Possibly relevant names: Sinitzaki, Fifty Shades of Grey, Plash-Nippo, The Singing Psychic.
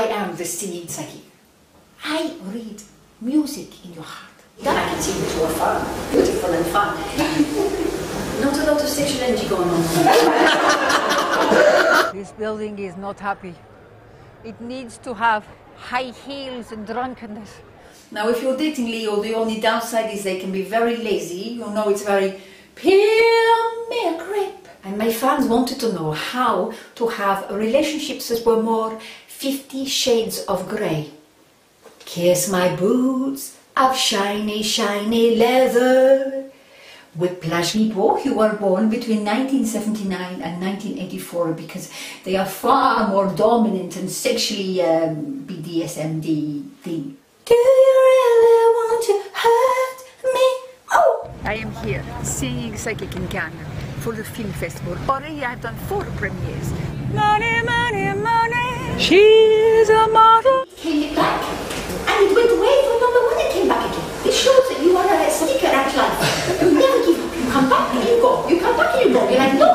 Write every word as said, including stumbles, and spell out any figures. I am the Sinitzaki. I read music in your heart. Then I can see that you are fun, beautiful and fun. Not a lot of sexual energy going on. This building is not happy. It needs to have high heels and drunkenness. Now, if you're dating Leo, the only downside is they can be very lazy. You know, it's very peel me a grape. And my fans wanted to know how to have relationships that were more Fifty Shades of Grey. Kiss my boots of shiny, shiny leather. With Plash-Nippo, you were born between nineteen seventy-nine and nineteen eighty-four because they are far more dominant and sexually um, B D S M D thing. Do you really want to hurt me? Oh! I am here singing psychic in Ghana for the film festival. Already I've done four premieres. Money, money, money. She's a model. Came back and it went away from number one and came back again. It shows that you are a sticker at life. You never give up. You come back and you go. You come back and you go. You're like, no.